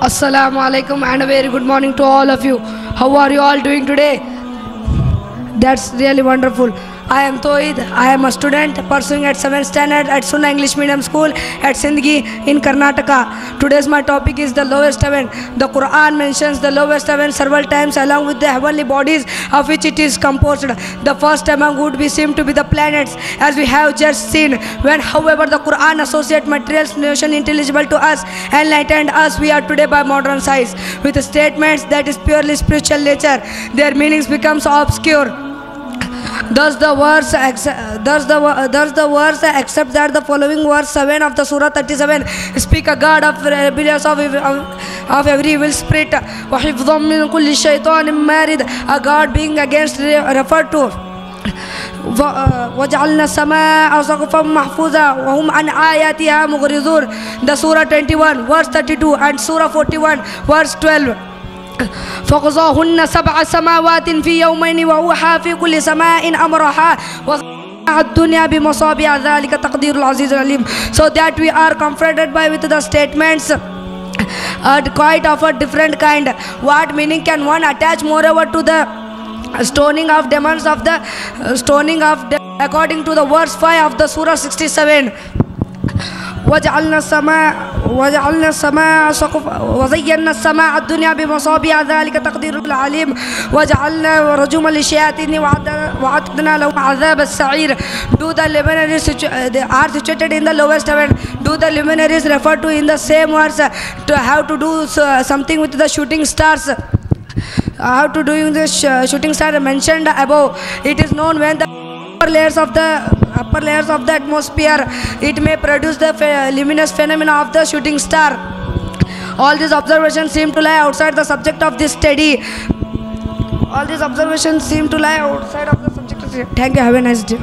Assalamu alaikum and a very good morning to all of you. How are you all doing today? That's really wonderful. I am Tawid. I am a student pursuing at 7th standard at Sunnah English Medium School at Sindhgi in Karnataka. Today's my topic is the lowest heaven. The Quran mentions the lowest heaven several times along with the heavenly bodies of which it is composed. The first among would be seem to be the planets, as we have just seen. When, however, the Quran associates material notion intelligible to us, enlightened us we are today by modern science, with statements that is purely spiritual nature. Their meanings becomes obscure. Thus the verse except that the following verse 7 of the Surah 37 speak a guard of rebellious of every evil spirit, وَحِفْظًا مِنْ كُلِّ شَيْطَانٍ مَارِدٍ, a guard being against referred to. وَجَعَلْنَا السَّمَاءَ سَقْفًا مَحْفُوظًا وَهُمْ عَنْ آيَاتِهَا مُعْرِضُونَ. The Surah 21 verse 32 and Surah 41 verse 12. فقضاهن سبع سماوات في يومين وأوحى في كل سماء أمرها وزينا الدنيا بمصابيح ذلك تقدير العزيز العليم. So that we are confronted by with the statements quite of a different kind. What meaning can one attach moreover to the stoning of demons of the stoning of demons according to the verse 5 of the Surah 67. وَجَعَلْنَا السَّمَاءَ سَقْفًا وَزَيَّنَّا السَّمَاءَ الدُّنْيَا بِمَصَابِيحَ ذَلِكَ تَقْدِيرُ الْعَلِيمِ وَجَعَلْنَا رَجُمًا لِلشَّيَاطِينِ وَأَعْتَدْنَا لَهُمْ عَذَابَ السَّعِيرِ. Do the luminaries are situated in the lowest heaven? Do the luminaries referred to in the same verse to have to do something with the shooting stars? How to do the shooting star mentioned above? It is known when the upper layers of the atmosphere it may produce the luminous phenomena of the shooting star. All these observations seem to lie outside the subject of this study. All these observations seem to lie outside of the subject of this study. Thank you. Have a nice day.